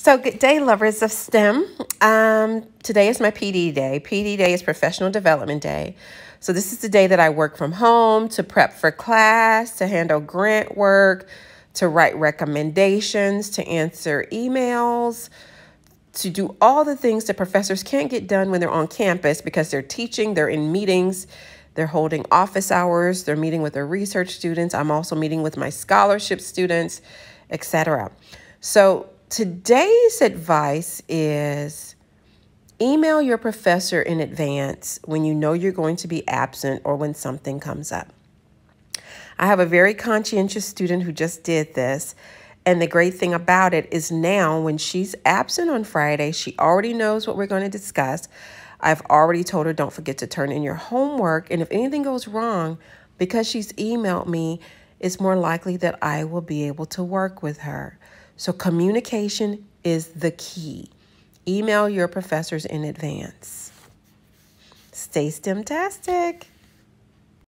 So good day, lovers of STEM. Today is my PD day. PD day is professional development day. So this is the day that I work from home to prep for class, to handle grant work, to write recommendations, to answer emails, to do all the things that professors can't get done when they're on campus because they're teaching, they're in meetings, they're holding office hours, they're meeting with their research students. I'm also meeting with my scholarship students, etc. So today's advice is email your professor in advance when you know you're going to be absent or when something comes up. I have a very conscientious student who just did this, and the great thing about it is now when she's absent on Friday, she already knows what we're going to discuss. I've already told her, don't forget to turn in your homework, and if anything goes wrong, because she's emailed me, it's more likely that I will be able to work with her. So communication is the key. Email your professors in advance. Stay STEM-tastic.